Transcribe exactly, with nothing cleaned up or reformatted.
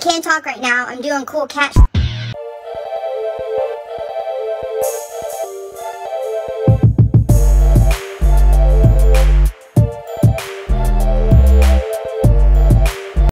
Can't talk right now. I'm doing cool cat.